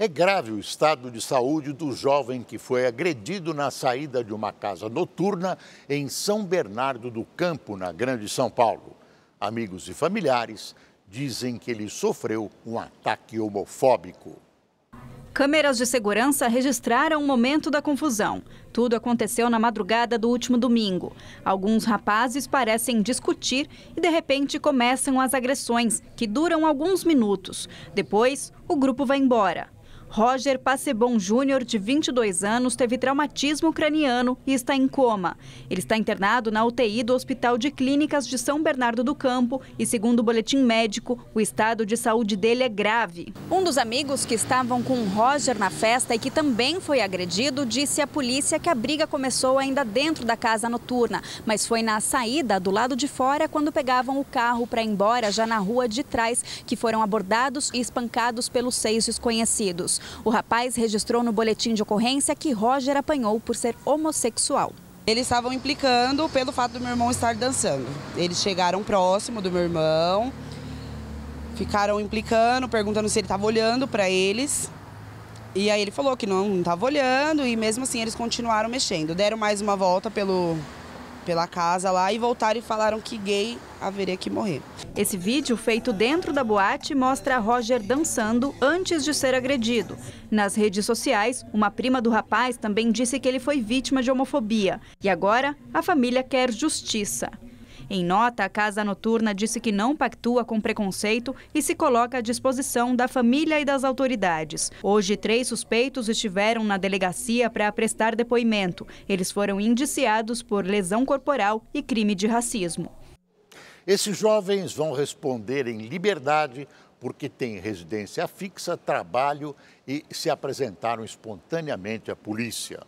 É grave o estado de saúde do jovem que foi agredido na saída de uma casa noturna em São Bernardo do Campo, na Grande São Paulo. Amigos e familiares dizem que ele sofreu um ataque homofóbico. Câmeras de segurança registraram o momento da confusão. Tudo aconteceu na madrugada do último domingo. Alguns rapazes parecem discutir e, de repente, começam as agressões, que duram alguns minutos. Depois, o grupo vai embora. Roger Passebon Júnior, de 22 anos, teve traumatismo craniano e está em coma. Ele está internado na UTI do Hospital de Clínicas de São Bernardo do Campo e, segundo o boletim médico, o estado de saúde dele é grave. Um dos amigos que estavam com o Roger na festa e que também foi agredido disse à polícia que a briga começou ainda dentro da casa noturna, mas foi na saída do lado de fora quando pegavam o carro para ir embora já na rua de trás que foram abordados e espancados pelos 6 desconhecidos. O rapaz registrou no boletim de ocorrência que Roger apanhou por ser homossexual. Eles estavam implicando pelo fato do meu irmão estar dançando. Eles chegaram próximo do meu irmão, ficaram implicando, perguntando se ele estava olhando para eles. E aí ele falou que não estava olhando e mesmo assim eles continuaram mexendo. Deram mais uma volta pela casa lá e voltaram e falaram que gay haveria que morrer. Esse vídeo feito dentro da boate mostra Roger dançando antes de ser agredido. Nas redes sociais, uma prima do rapaz também disse que ele foi vítima de homofobia. E agora, a família quer justiça. Em nota, a Casa Noturna disse que não pactua com preconceito e se coloca à disposição da família e das autoridades. Hoje, 3 suspeitos estiveram na delegacia para prestar depoimento. Eles foram indiciados por lesão corporal e crime de racismo. Esses jovens vão responder em liberdade porque têm residência fixa, trabalho e se apresentaram espontaneamente à polícia.